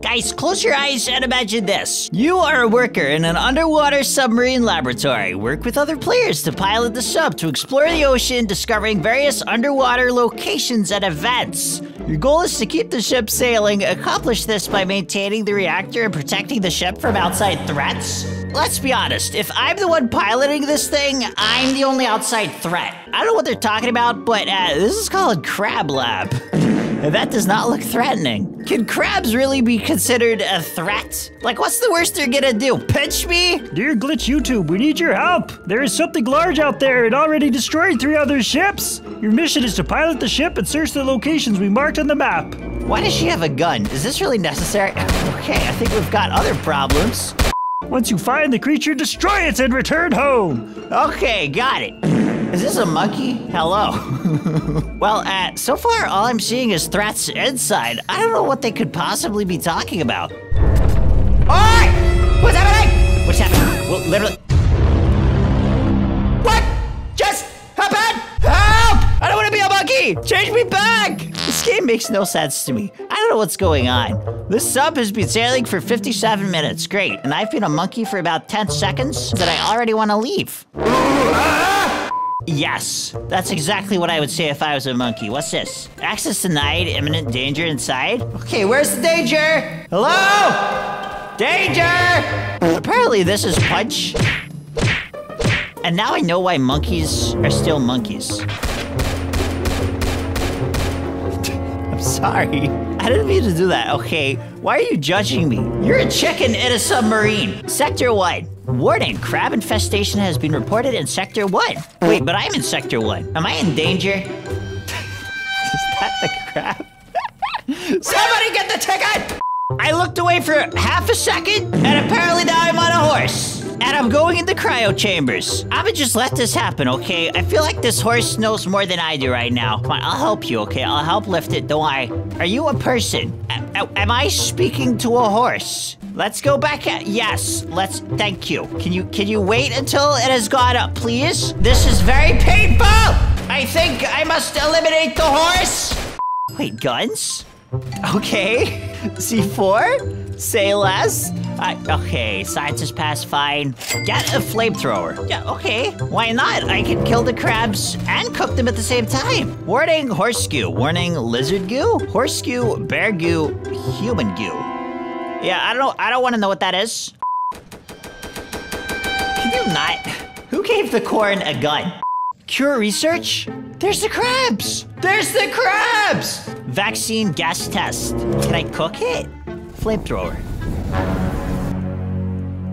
Guys, close your eyes and imagine this. You are a worker in an underwater submarine laboratory. Work with other players to pilot the sub to explore the ocean, discovering various underwater locations and events. Your goal is to keep the ship sailing. Accomplish this by maintaining the reactor and protecting the ship from outside threats. Let's be honest, if I'm the one piloting this thing, I'm the only outside threat. I don't know what they're talking about, but this is called Crab Lab. That does not look threatening. Can crabs really be considered a threat? Like, what's the worst they're gonna do? Pinch me? Dear Glitch YouTube, we need your help. There is something large out there. It already destroyed 3 other ships. Your mission is to pilot the ship and search the locations we marked on the map. Why does she have a gun? Is this really necessary? Okay, I think we've got other problems. Once you find the creature, destroy it and return home. Okay, got it. Is this a monkey? Hello. Well, so far all I'm seeing is threats inside. I don't know what they could possibly be talking about. Alright! What's happening? What's happening? Well, literally. What? Just happened? Help! I don't want to be a monkey! Change me back! This game makes no sense to me. I don't know what's going on. This sub has been sailing for 57 minutes. Great. And I've been a monkey for about 10 seconds that I already want to leave. Yes, that's exactly what I would say if I was a monkey. What's this? Access denied, imminent danger inside? Okay, where's the danger? Hello? Danger! Apparently this is punch. And now I know why monkeys are still monkeys. I'm sorry. I didn't mean to do that. Okay, why are you judging me? You're a chicken in a submarine. Sector 1. Warning, crab infestation has been reported in Sector 1. Wait, but I'm in Sector 1. Am I in danger? Is that the crab? Somebody get the ticket! I looked away for half a second, and apparently now I'm on a horse. And I'm going into cryo chambers. I would just let this happen, okay? I feel like this horse knows more than I do right now. Come on, I'll help you, okay? I'll help lift it, don't I? Are you a person? Am I speaking to a horse? Let's go back at, yes, let's, thank you. Can you wait until it has gone up, please? This is very painful! I think I must eliminate the horse! Wait, guns? Okay, C4, say less. Okay, science is passed, fine. Get a flamethrower. Yeah, okay, why not? I can kill the crabs and cook them at the same time. Warning, horse goo. Warning, lizard goo. Horse goo, bear goo, human goo. Yeah, I don't want to know what that is. Can you not? Who gave the corn a gun? Cure research? There's the crabs! There's the crabs! Vaccine gas test. Can I cook it? Flamethrower.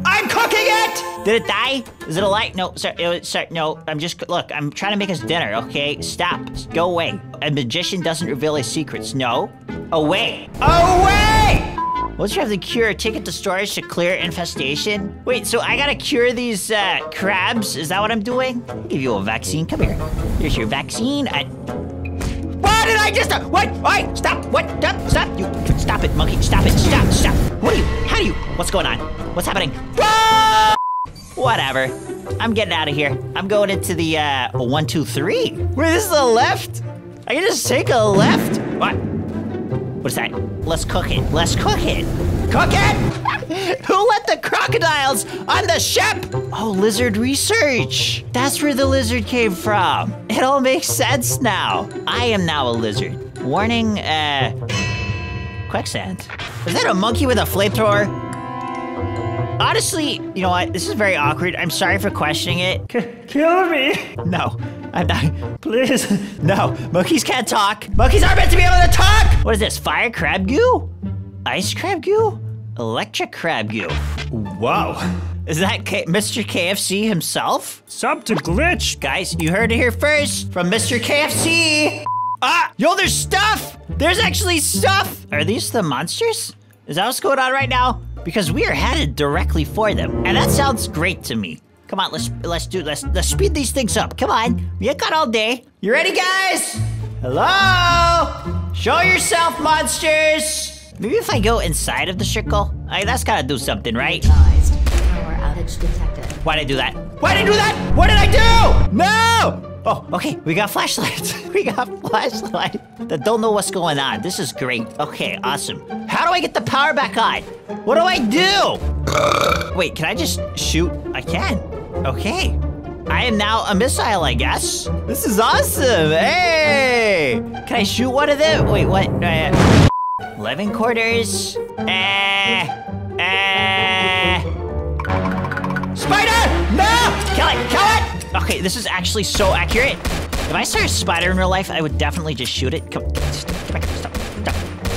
I'm cooking it! Did it die? Is it alive? No, sir, no. I'm just, look, I'm trying to make us dinner, okay? Stop. Go away. A magician doesn't reveal his secrets. No. Away. Away! Once you have the cure, take it to storage to clear infestation. Wait, so I gotta cure these crabs? Is that what I'm doing? I'll give you a vaccine. Come here. Here's your vaccine. Why did I just? What? Why? Stop! What? Stop! You stop it, monkey! Stop it! Stop! Stop! What are you? How do you? What's going on? What's happening? Whoa! Whatever. I'm getting out of here. I'm going into the 1, 2, 3. Wait, this is a left? I can just take a left? What? What's that? Let's cook it. Let's cook it. Cook it? Who let the crocodiles on the ship? Oh, lizard research. That's where the lizard came from. It all makes sense now. I am now a lizard. Warning, quicksand. Is that a monkey with a flamethrower? Honestly, you know what? This is very awkward. I'm sorry for questioning it. Kill me. No. I'm not. Please. No. Monkeys can't talk. Monkeys aren't meant to be able to talk! What is this? Fire crab goo? Ice crab goo? Electric crab goo. Whoa. Is that Mr. KFC himself? Sub to Glitch. Guys, you heard it here first from Mr. KFC. Ah! Yo, there's stuff! There's actually stuff! Are these the monsters? Is that what's going on right now? Because we are headed directly for them. And that sounds great to me. Come on, let's speed these things up. Come on, we ain't got all day. You ready, guys? Hello? Show yourself, monsters. Maybe if I go inside of the circle, that's gotta do something, right? Power outage detected. Why'd I do that? Why'd I do that? What did I do? No! Oh, okay, we got flashlights. We got flashlights that don't know what's going on. This is great. Okay, awesome. How do I I get the power back on? What do I do? Wait, can I just shoot? I can. Okay. I am now a missile, I guess. This is awesome. Hey! Can I shoot one of them? Wait, what? 11 quarters. Spider! No! Kill it! Kill it! Okay, this is actually so accurate. If I saw a spider in real life, I would definitely just shoot it. Come on. Stop.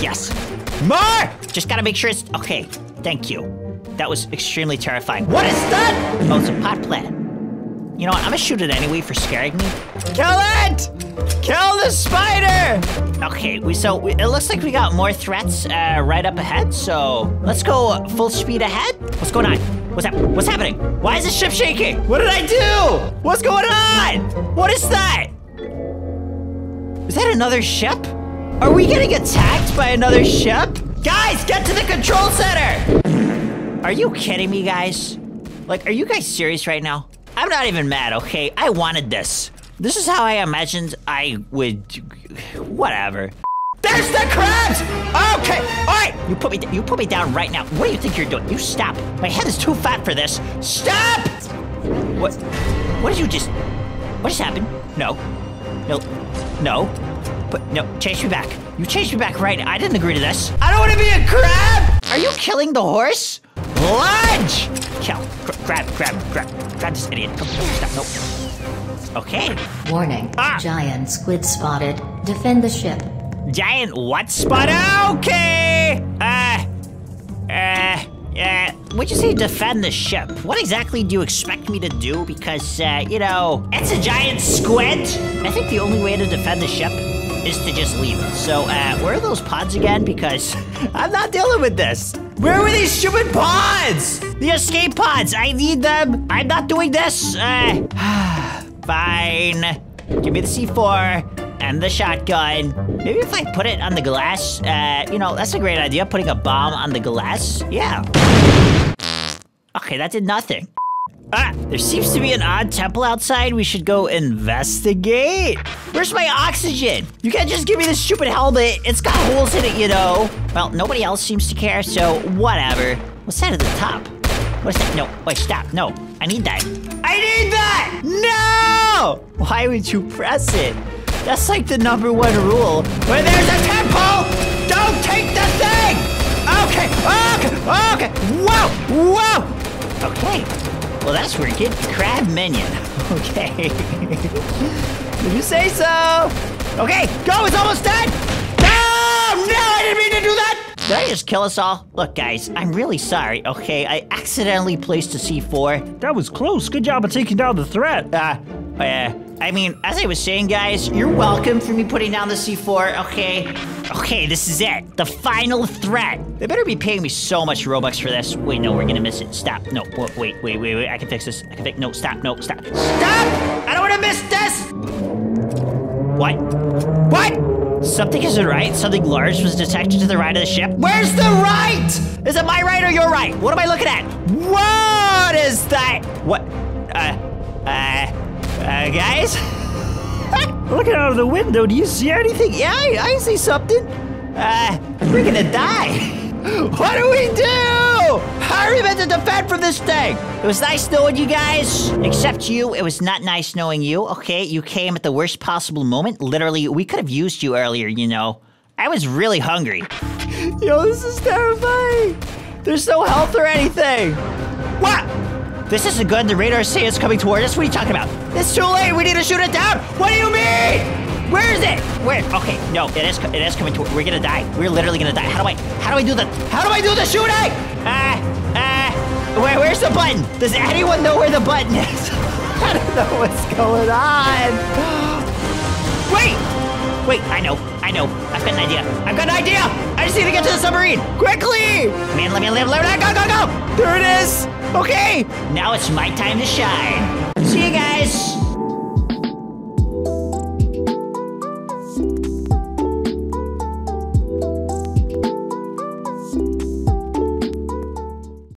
Yes. More! Just gotta make sure it's... Okay, thank you. That was extremely terrifying. What is that? Oh, it's a pot plant. You know what? I'm gonna shoot it anyway for scaring me. Kill it! Kill the spider! Okay, it looks like we got more threats right up ahead, so let's go full speed ahead. What's going on? What's happening? Why is this ship shaking? What did I do? What's going on? What is that? Is that another ship? Are we getting attacked by another ship? Guys, get to the control center! Are you kidding me, guys? Like, are you guys serious right now? I'm not even mad, okay? I wanted this. This is how I imagined I would... Whatever. There's the crabs! Okay, all right. You put me down right now. What do you think you're doing? You stop. My head is too fat for this. Stop! What did you just... What just happened? No. But no, chase me back. You chased me back right now. I didn't agree to this. I don't want to be a crab! Are you killing the horse? Lunge! Kill. Grab this idiot. Come on, stop. Nope. Okay. Warning. Giant squid spotted. Defend the ship. Giant what spotted? Okay! Would you say defend the ship? What exactly do you expect me to do? Because, you know, it's a giant squid! I think the only way to defend the ship is to just leave it. So, where are those pods again? Because I'm not dealing with this. Where were these stupid pods? The escape pods, I need them. I'm not doing this. Fine. Give me the C4. And the shotgun. Maybe if I put it on the glass, you know, that's a great idea, putting a bomb on the glass. Yeah. Okay, that did nothing. There seems to be an odd temple outside. We should go investigate. Where's my oxygen? You can't just give me this stupid helmet. It's got holes in it, you know. Well, nobody else seems to care, so whatever. What's that at the top? What's that? No, wait, stop. No, I need that. I need that! No! Why would you press it? That's like the #1 rule. When there's a temple, don't take the thing! Okay! Whoa! Okay. Well, that's weird. Get crab minion. Okay. Did you say so? Okay, go! It's almost done! No! I didn't mean to do that! Did I just kill us all? Look, guys, I'm really sorry, okay? I accidentally placed a C4. That was close. Good job of taking down the threat. I mean, as I was saying, guys, you're welcome for me putting down the C4, okay? Okay, this is it. The final threat. They better be paying me so much Robux for this. Wait, no, we're gonna miss it. Stop. No, wait. I can fix this. No, stop. No, stop. Stop! I don't wanna miss this! What? Something isn't right? Something large was detected to the right of the ship? Where's the right? Is it my right or your right? What am I looking at? What is that? What? Guys? Looking out of the window, do you see anything? Yeah, I see something. We're gonna die. What do we do? How are we meant to defend from this thing? It was nice knowing you guys. Except you, it was not nice knowing you, okay? You came at the worst possible moment. Literally, we could have used you earlier, you know. I was really hungry. Yo, this is terrifying. There's no health or anything. What? This isn't good. The radar says it's coming toward us. What are you talking about? It's too late. We need to shoot it down. What do you mean? Where is it? Where? Okay, no, it is coming toward. We're gonna die. We're literally gonna die. How do I do the? How do I do the shooting? Where's the button? Does anyone know where the button is? I don't know what's going on. Wait. I know. I've got an idea. I just need to get to the submarine quickly. Man, let me live. Go. There it is. Okay, now it's my time to shine. See you guys.